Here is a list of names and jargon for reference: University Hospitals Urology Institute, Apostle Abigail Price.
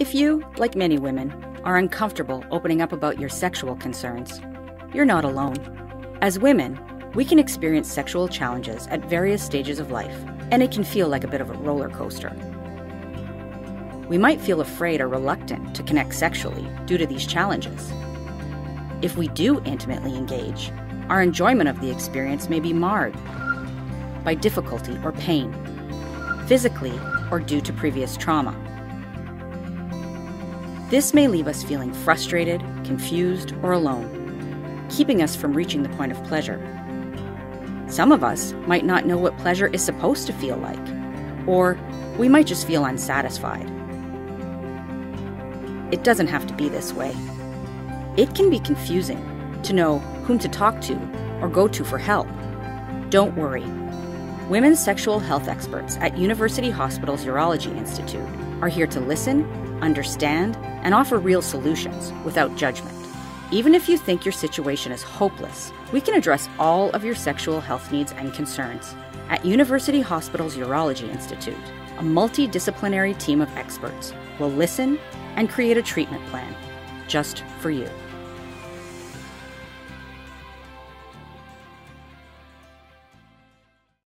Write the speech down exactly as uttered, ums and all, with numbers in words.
If you, like many women, are uncomfortable opening up about your sexual concerns, you're not alone. As women, we can experience sexual challenges at various stages of life, and it can feel like a bit of a roller coaster. We might feel afraid or reluctant to connect sexually due to these challenges. If we do intimately engage, our enjoyment of the experience may be marred by difficulty or pain, physically or due to previous trauma. This may leave us feeling frustrated, confused, or alone, keeping us from reaching the point of pleasure. Some of us might not know what pleasure is supposed to feel like, or we might just feel unsatisfied. It doesn't have to be this way. It can be confusing to know whom to talk to or go to for help. Don't worry. Women's sexual health experts at University Hospitals Urology Institute are here to listen, understand, and offer real solutions without judgment. Even if you think your situation is hopeless, we can address all of your sexual health needs and concerns. At University Hospitals Urology Institute, a multidisciplinary team of experts will listen and create a treatment plan just for you.